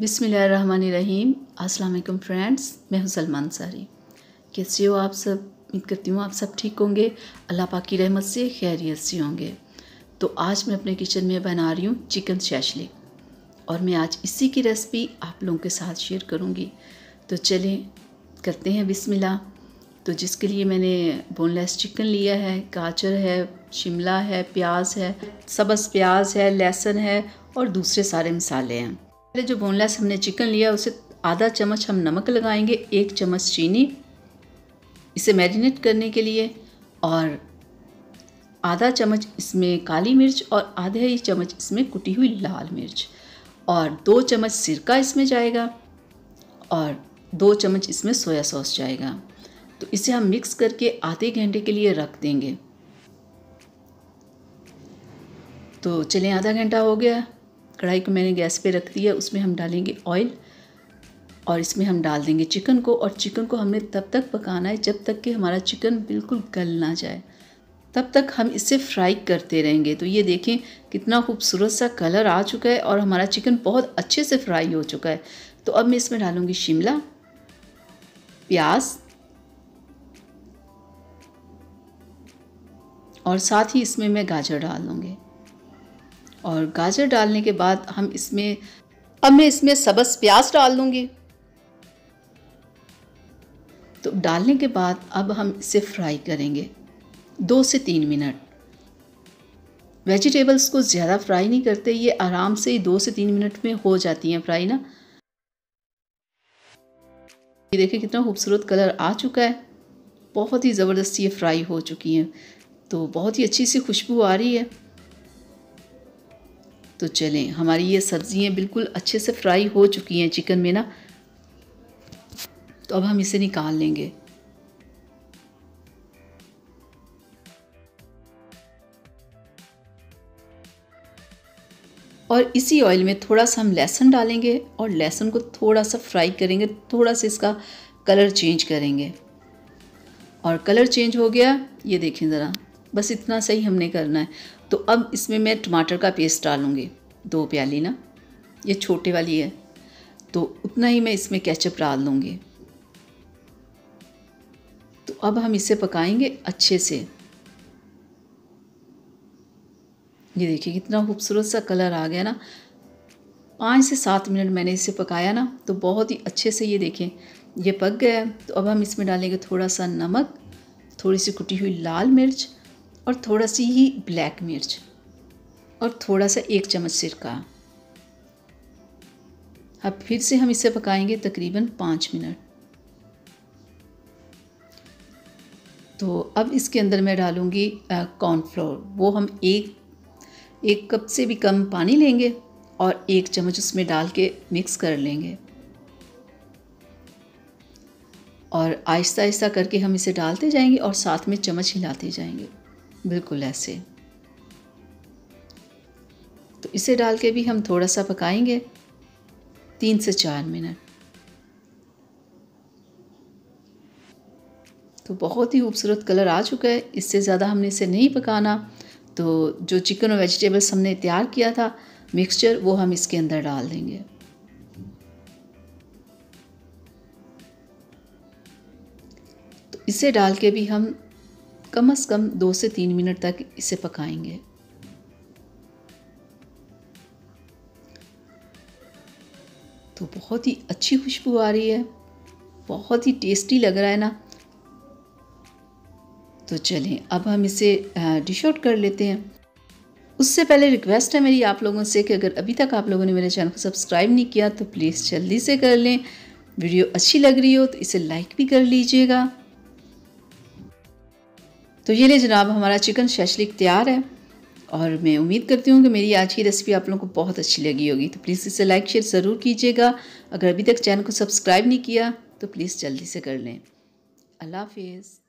बिस्मिल्लाहिर्रहमानिर्रहीम। अस्सलाम वालेकुम फ्रेंड्स, मैं हूँ सलमान सारी। कैसे हो आप सब? उम्मीद करती हूँ आप सब ठीक होंगे, अल्लाह पाक की रहमत से खैरियत से होंगे। तो आज मैं अपने किचन में बना रही हूँ चिकन शाशलिक, और मैं आज इसी की रेसिपी आप लोगों के साथ शेयर करूँगी। तो चलें करते हैं बिस्मिल्लाह। तो जिसके लिए मैंने बोनलेस चिकन लिया है, गाजर है, शिमला है, प्याज है, सब्ज़ प्याज है, लहसुन है और दूसरे सारे मसाले हैं। पहले जो बोनलेस हमने चिकन लिया उसे आधा चम्मच हम नमक लगाएंगे, 1 चम्मच चीनी, इसे मैरिनेट करने के लिए, और आधा चम्मच इसमें काली मिर्च और आधा ही चम्मच इसमें कुटी हुई लाल मिर्च, और 2 चम्मच सिरका इसमें जाएगा और 2 चम्मच इसमें सोया सॉस जाएगा। तो इसे हम मिक्स करके आधे घंटे के लिए रख देंगे। तो चलें, आधा घंटा हो गया। कढ़ाई को मैंने गैस पे रख दिया, उसमें हम डालेंगे ऑयल और इसमें हम डाल देंगे चिकन को, और चिकन को हमने तब तक पकाना है जब तक कि हमारा चिकन बिल्कुल गल ना जाए, तब तक हम इसे फ्राई करते रहेंगे। तो ये देखें कितना खूबसूरत सा कलर आ चुका है और हमारा चिकन बहुत अच्छे से फ्राई हो चुका है। तो अब मैं इसमें डालूँगी शिमला, प्याज, और साथ ही इसमें मैं गाजर डाल दूँगी। और गाजर डालने के बाद हम इसमें मैं इसमें सब्ज़ प्याज डाल दूँगी। तो डालने के बाद अब हम इसे फ्राई करेंगे 2 से 3 मिनट। वेजिटेबल्स को ज़्यादा फ्राई नहीं करते, ये आराम से 2 से 3 मिनट में हो जाती हैं फ्राई ना। ये देखिए कितना खूबसूरत कलर आ चुका है, बहुत ही ज़बरदस्त ये फ्राई हो चुकी हैं। तो बहुत ही अच्छी सी खुशबू आ रही है। तो चलें, हमारी ये सब्ज़ियाँ बिल्कुल अच्छे से फ्राई हो चुकी हैं चिकन में ना। तो अब हम इसे निकाल लेंगे। और इसी ऑयल में थोड़ा सा हम लहसुन डालेंगे और लहसुन को थोड़ा सा फ्राई करेंगे, थोड़ा सा इसका कलर चेंज करेंगे। और कलर चेंज हो गया, ये देखें ज़रा, बस इतना सही हमने करना है। तो अब इसमें मैं टमाटर का पेस्ट डालूँगी, 2 प्याली ना, ये छोटे वाली है। तो उतना ही मैं इसमें केचप डाल दूँगी। तो अब हम इसे पकाएंगे अच्छे से। ये देखिए कितना खूबसूरत सा कलर आ गया ना। 5 से 7 मिनट मैंने इसे पकाया ना, तो बहुत ही अच्छे से ये देखें ये पक गया है। तो अब हम इसमें डालेंगे थोड़ा सा नमक, थोड़ी सी कुटी हुई लाल मिर्च और थोड़ा सी ही ब्लैक मिर्च और थोड़ा सा 1 चम्मच सिरका। अब फिर से हम इसे पकाएंगे तकरीबन 5 मिनट। तो अब इसके अंदर मैं डालूँगी कॉर्नफ्लोर, वो हम एक कप से भी कम पानी लेंगे और 1 चम्मच उसमें डाल के मिक्स कर लेंगे। और आहिस्ता आहिस्ता करके हम इसे डालते जाएंगे और साथ में चम्मच हिलाते जाएंगे, बिल्कुल ऐसे। तो इसे डाल के भी हम थोड़ा सा पकाएंगे 3 से 4 मिनट। तो बहुत ही खूबसूरत कलर आ चुका है, इससे ज़्यादा हमने इसे नहीं पकाना। तो जो चिकन और वेजिटेबल्स हमने तैयार किया था मिक्सचर, वो हम इसके अंदर डाल देंगे। तो इसे डाल के भी हम कम से कम 2 से 3 मिनट तक इसे पकाएंगे। तो बहुत ही अच्छी खुशबू आ रही है, बहुत ही टेस्टी लग रहा है ना। तो चलें, अब हम इसे डिश आउट कर लेते हैं। उससे पहले रिक्वेस्ट है मेरी आप लोगों से कि अगर अभी तक आप लोगों ने मेरे चैनल को सब्सक्राइब नहीं किया तो प्लीज़ जल्दी से कर लें। वीडियो अच्छी लग रही हो तो इसे लाइक भी कर लीजिएगा। तो ये ले जनाब, हमारा चिकन शाशलिक तैयार है, और मैं उम्मीद करती हूँ कि मेरी आज की रेसिपी आप लोगों को बहुत अच्छी लगी होगी। तो प्लीज़ इसे लाइक शेयर ज़रूर कीजिएगा। अगर अभी तक चैनल को सब्सक्राइब नहीं किया तो प्लीज़ जल्दी से कर लें। अल्लाह हाफिज़।